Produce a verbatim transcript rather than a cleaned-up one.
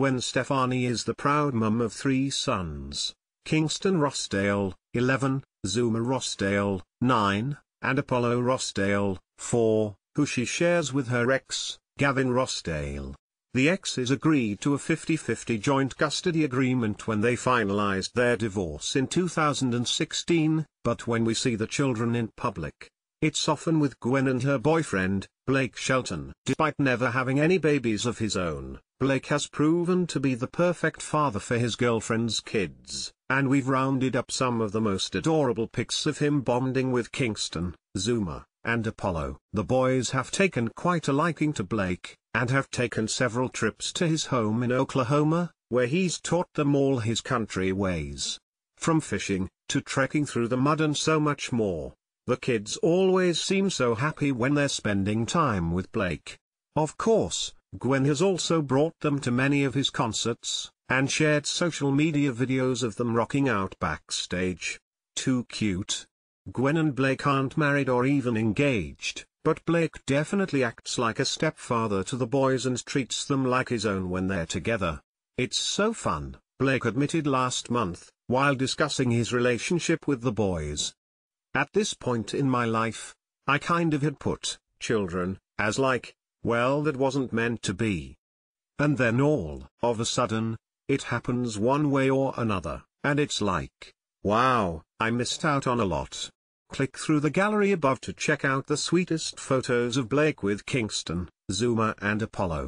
Gwen Stefani is the proud mum of three sons, Kingston Rossdale, eleven, Zuma Rossdale, nine, and Apollo Rossdale, four, who she shares with her ex, Gavin Rossdale. The exes agreed to a fifty fifty joint custody agreement when they finalized their divorce in two thousand sixteen, but when we see the children in public, it's often with Gwen and her boyfriend, Blake Shelton. Despite never having any babies of his own, Blake has proven to be the perfect father for his girlfriend's kids, and we've rounded up some of the most adorable pics of him bonding with Kingston, Zuma, and Apollo. The boys have taken quite a liking to Blake, and have taken several trips to his home in Oklahoma, where he's taught them all his country ways. From fishing, to trekking through the mud and so much more. The kids always seem so happy when they're spending time with Blake. Of course, Gwen has also brought them to many of his concerts, and shared social media videos of them rocking out backstage. Too cute. Gwen and Blake aren't married or even engaged, but Blake definitely acts like a stepfather to the boys and treats them like his own when they're together. "It's so fun," Blake admitted last month, while discussing his relationship with the boys. "At this point in my life, I kind of had put children as like, well, that wasn't meant to be. And then all of a sudden, it happens one way or another, and it's like, wow, I missed out on a lot." Click through the gallery above to check out the sweetest photos of Blake with Kingston, Zuma and Apollo.